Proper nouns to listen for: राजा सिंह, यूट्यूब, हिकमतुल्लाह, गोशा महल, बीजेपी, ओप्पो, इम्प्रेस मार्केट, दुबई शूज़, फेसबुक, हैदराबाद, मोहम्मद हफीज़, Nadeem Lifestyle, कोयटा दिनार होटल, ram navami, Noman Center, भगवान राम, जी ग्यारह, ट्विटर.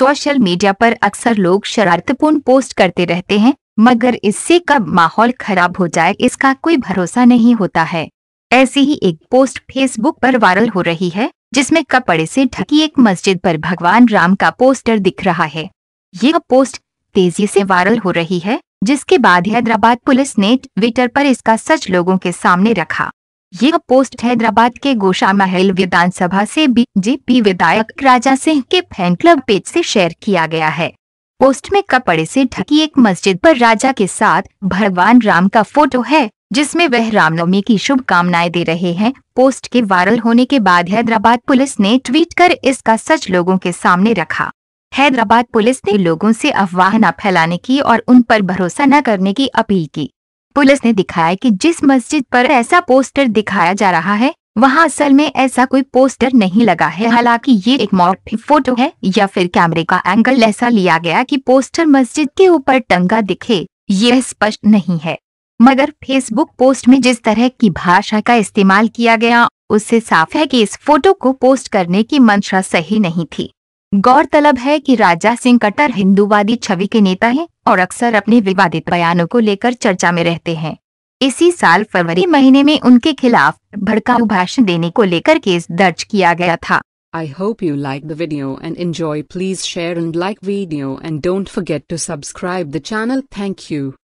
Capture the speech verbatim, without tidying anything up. Social media पर अक्सर लोग शरारतपूर्ण पोस्ट करते रहते हैं, मगर इससे कब माहौल खराब हो जाए इसका कोई भरोसा नहीं होता है। ऐसी ही एक पोस्ट फेसबुक पर वायरल हो रही है, जिसमें कपड़े से ढकी एक मस्जिद पर भगवान राम का पोस्टर दिख रहा है। यह पोस्ट तेजी से वायरल हो रही है, जिसके बाद हैदराबाद पुलिस ने ट्विटर पर इसका सच लोगों के सामने रखा। यह पोस्ट हैदराबाद के गोशा महल विधानसभा से बीजेपी विधायक राजा सिंह के फैन क्लब पेज से शेयर किया गया है। पोस्ट में कपड़े से ढकी एक मस्जिद पर राजा के साथ भगवान राम का फोटो है, जिसमें वह राम नवमी की शुभकामनाएं दे रहे हैं। पोस्ट के वायरल होने के बाद हैदराबाद पुलिस ने ट्वीट कर इसका सच लोगों के सामने रखा। हैदराबाद पुलिस ने लोगों से अफवाह न फैलाने की और उन पर भरोसा न करने की अपील की। पुलिस ने दिखाया कि जिस मस्जिद पर ऐसा पोस्टर दिखाया जा रहा है वहां असल में ऐसा कोई पोस्टर नहीं लगा है। हालांकि ये एक मॉर्फ फोटो है या फिर कैमरे का एंगल ऐसा लिया गया कि पोस्टर मस्जिद के ऊपर टंगा दिखे, ये स्पष्ट नहीं है। मगर फेसबुक पोस्ट में जिस तरह की भाषा का इस्तेमाल किया गया उससे साफ है कि इस फोटो को पोस्ट करने की मंशा सही नहीं थी। गौरतलब है कि राजा सिंह कट्टर हिंदूवादी छवि के नेता हैं और अक्सर अपने विवादित बयानों को लेकर चर्चा में रहते हैं। इसी साल फरवरी महीने में उनके खिलाफ भड़काऊ भाषण देने को लेकर केस दर्ज किया गया था। I hope you like the video and enjoy. Please share and like video and don't forget to subscribe the channel. Thank you.